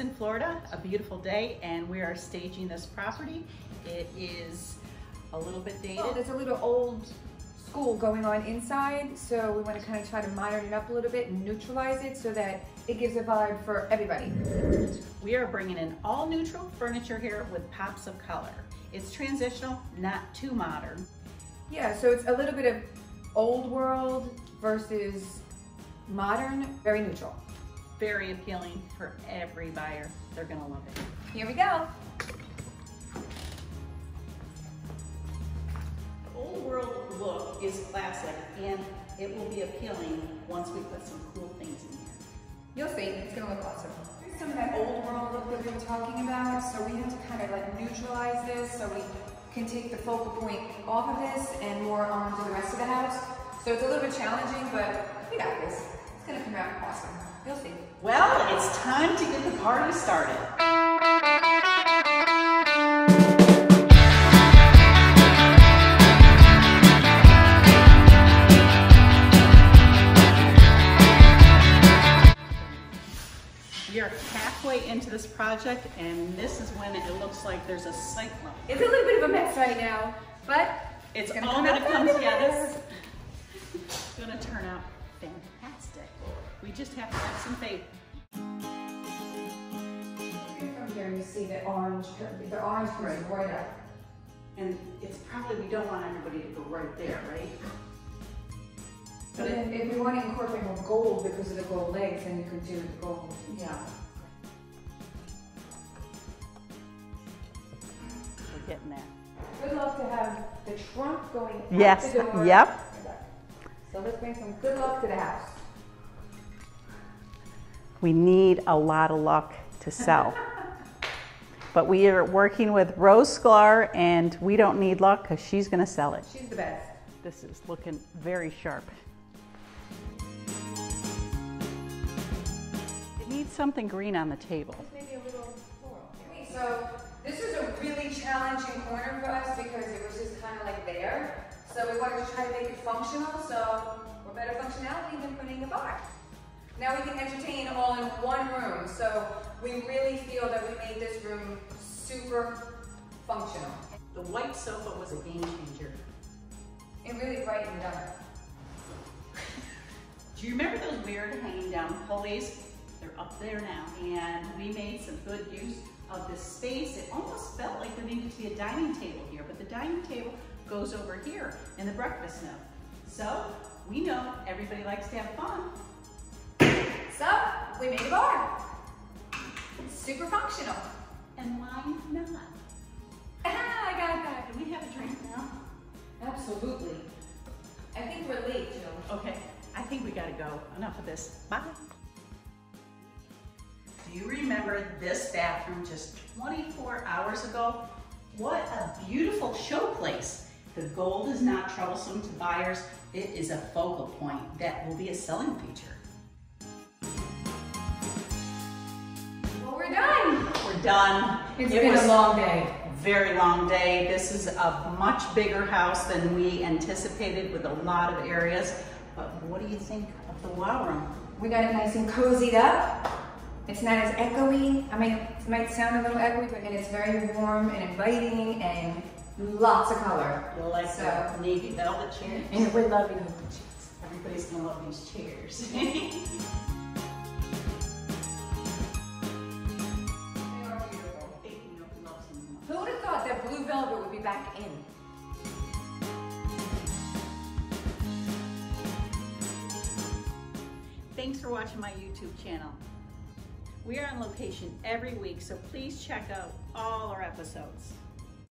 Destin, Florida, a beautiful day, and we are staging this property. It is a little bit dated. Well, there's a little old school going on inside, so we want to kind of try to modern it up a little bit and neutralize it so that it gives a vibe for everybody. We are bringing in all neutral furniture here with pops of color. It's transitional, not too modern. Yeah, so it's a little bit of old world versus modern, very neutral. Very appealing for every buyer. They're gonna love it. Here we go. The old world look is classic and it will be appealing once we put some cool things in here. You'll see, it's gonna look awesome. Here's some of that old world look that we were talking about, so we have to kind of like neutralize this so we can take the focal point off of this and more onto the rest of the house. So it's a little bit challenging, but we got this. It's gonna come out awesome. You'll see. Well, it's time to get the party started. We are halfway into this project, and this is when it looks like there's a cyclone. It's a little bit of a mess right now, but it's all going to come together. It's going to turn out fantastic. We just have to have some faith. From here you see the orange goes right up. And it's probably, we don't want everybody to go right there, right? But if you want to incorporate more gold because of the gold legs, then you could do the gold. Yeah. We're getting there. We'd love to have the trunk going up the door. Yep. So let's bring some good luck to the house. We need a lot of luck to sell. But we are working with Rose Sklar, and we don't need luck because she's going to sell it. She's the best. This is looking very sharp. It needs something green on the table. Maybe a little floral. So this is a really challenging corner for us because it was just kind of like there. So we wanted to try to make it functional, so we're better functionality than putting a bar. Now we can entertain all in one room, so we really feel that we made this room super functional. The white sofa was a game changer. It really brightened up. Do you remember those weird hanging down pulleys? They're up there now, and we made some good use of this space. It almost felt like there needed to be a dining table here, but the dining table goes over here in the breakfast nook. So we know everybody likes to have fun. So we made a bar. Super functional. And why not? Ah, I got that. Can we have a drink now? Absolutely. I think we're late, Jill. Okay, I think we gotta go. Enough of this. Bye. Do you remember this bathroom just 24 hours ago? What a beautiful showplace. The gold is not troublesome to buyers. It is a focal point that will be a selling feature. We're done. It's been a long day. Very long day. This is a much bigger house than we anticipated with a lot of areas. But what do you think of the wow room? We got it nice and cozied up. It's not as echoey. I mean, it might sound a little echoey, but it's very warm and inviting and lots of color. You'll like the navy velvet chairs. And we're loving the chairs. Everybody's gonna love these chairs. Blue velvet will be back in. Thanks for watching my YouTube channel. We are on location every week, so please check out all our episodes.